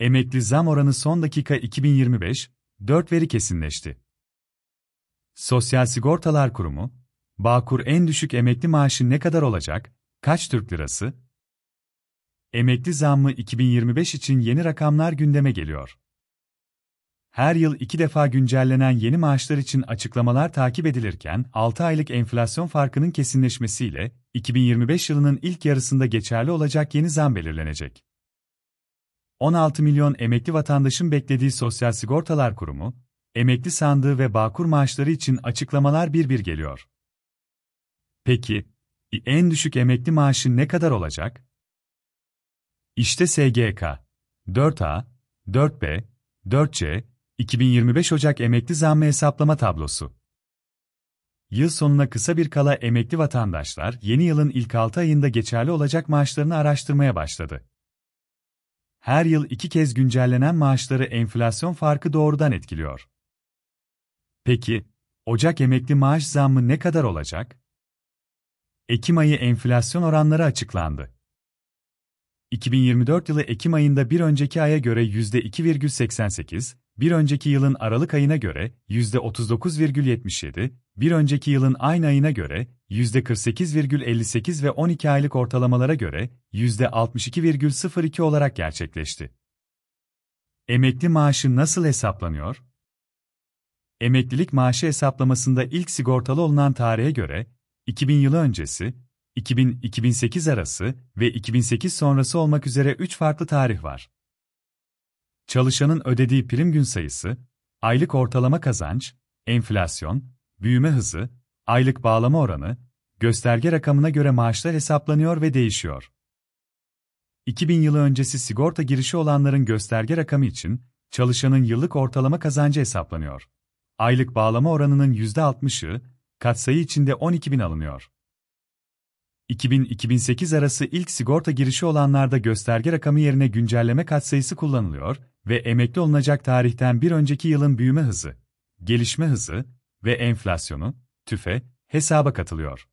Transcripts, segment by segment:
Emekli zam oranı son dakika 2025, 4 veri kesinleşti. Sosyal Sigortalar Kurumu, Bağ-Kur en düşük emekli maaşı ne kadar olacak, kaç Türk lirası? Emekli zammı 2025 için yeni rakamlar gündeme geliyor. Her yıl 2 defa güncellenen yeni maaşlar için açıklamalar takip edilirken, 6 aylık enflasyon farkının kesinleşmesiyle, 2025 yılının ilk yarısında geçerli olacak yeni zam belirlenecek. 16 milyon emekli vatandaşın beklediği Sosyal Sigortalar Kurumu, emekli sandığı ve Bağ-Kur maaşları için açıklamalar bir bir geliyor. Peki, en düşük emekli maaşı ne kadar olacak? İşte SGK, 4A, 4B, 4C, 2025 Ocak emekli zammı hesaplama tablosu. Yıl sonuna kısa bir kala emekli vatandaşlar yeni yılın ilk 6 ayında geçerli olacak maaşlarını araştırmaya başladı. Her yıl 2 kez güncellenen maaşları enflasyon farkı doğrudan etkiliyor. Peki, Ocak emekli maaş zammı ne kadar olacak? Ekim ayı enflasyon oranları açıklandı. 2024 yılı Ekim ayında bir önceki aya göre %2,88, bir önceki yılın Aralık ayına göre %39,77, bir önceki yılın aynı ayına göre %48,58 ve 12 aylık ortalamalara göre %62,02 olarak gerçekleşti. Emekli maaşı nasıl hesaplanıyor? Emeklilik maaşı hesaplamasında ilk sigortalı olunan tarihe göre, 2000 yılı öncesi, 2000-2008 arası ve 2008 sonrası olmak üzere 3 farklı tarih var. Çalışanın ödediği prim gün sayısı, aylık ortalama kazanç, enflasyon, büyüme hızı, aylık bağlama oranı, gösterge rakamına göre maaşlar hesaplanıyor ve değişiyor. 2000 yılı öncesi sigorta girişi olanların gösterge rakamı için, çalışanın yıllık ortalama kazancı hesaplanıyor. Aylık bağlama oranının %60'ı, katsayı içinde 12.000 alınıyor. 2000-2008 arası ilk sigorta girişi olanlarda gösterge rakamı yerine güncelleme katsayısı kullanılıyor ve emekli olunacak tarihten bir önceki yılın büyüme hızı, gelişme hızı ve enflasyonu, tüfe, hesaba katılıyor.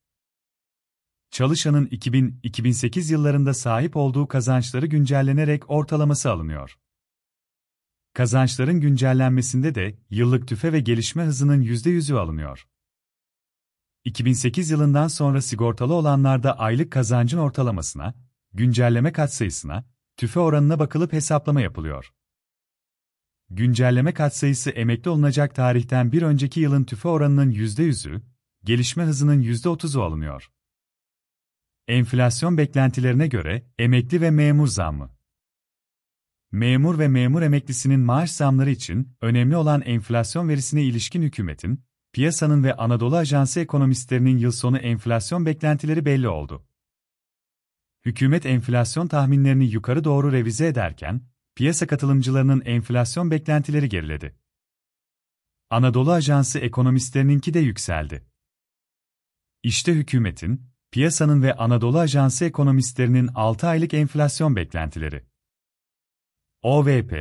Çalışanın 2000-2008 yıllarında sahip olduğu kazançları güncellenerek ortalaması alınıyor. Kazançların güncellenmesinde de yıllık tüfe ve gelişme hızının %100'ü alınıyor. 2008 yılından sonra sigortalı olanlarda aylık kazancın ortalamasına, güncelleme katsayısına, tüfe oranına bakılıp hesaplama yapılıyor. Güncelleme katsayısı emekli olunacak tarihten bir önceki yılın tüfe oranının %100'ü, gelişme hızının %30'u alınıyor. Enflasyon beklentilerine göre emekli ve memur zammı. Memur ve memur emeklisinin maaş zamları için önemli olan enflasyon verisine ilişkin hükümetin, piyasanın ve Anadolu Ajansı ekonomistlerinin yıl sonu enflasyon beklentileri belli oldu. Hükümet enflasyon tahminlerini yukarı doğru revize ederken, piyasa katılımcılarının enflasyon beklentileri geriledi. Anadolu Ajansı ekonomistlerinin de yükseldi. İşte hükümetin, piyasanın ve Anadolu Ajansı ekonomistlerinin 6 aylık enflasyon beklentileri. OVP,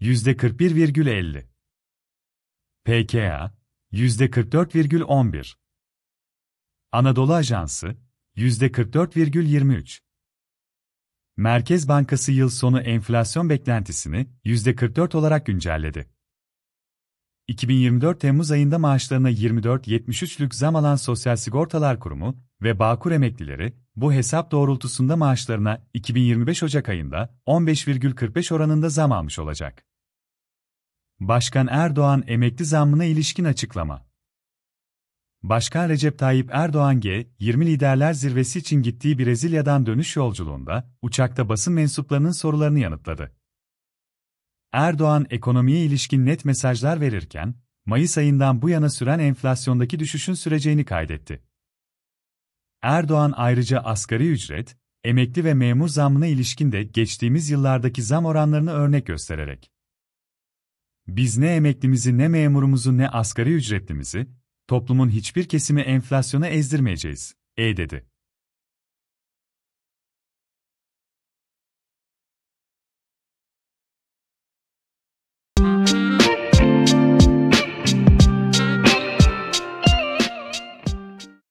%41,50. PKA, %44,11. Anadolu Ajansı, %44,23. Merkez Bankası yıl sonu enflasyon beklentisini %44 olarak güncelledi. 2024 Temmuz ayında maaşlarına 24,73'lük zam alan Sosyal Sigortalar Kurumu ve Bağ-Kur emeklileri, bu hesap doğrultusunda maaşlarına 2025 Ocak ayında 15,45 oranında zam almış olacak. Başkan Erdoğan emekli zammına ilişkin açıklama. Başkan Recep Tayyip Erdoğan G20 Liderler Zirvesi için gittiği Brezilya'dan dönüş yolculuğunda uçakta basın mensuplarının sorularını yanıtladı. Erdoğan ekonomiye ilişkin net mesajlar verirken, Mayıs ayından bu yana süren enflasyondaki düşüşün süreceğini kaydetti. Erdoğan ayrıca asgari ücret, emekli ve memur zammına ilişkin de geçtiğimiz yıllardaki zam oranlarını örnek göstererek, "Biz ne emeklimizi, ne memurumuzu, ne asgari ücretlimizi, toplumun hiçbir kesimi enflasyona ezdirmeyeceğiz," dedi.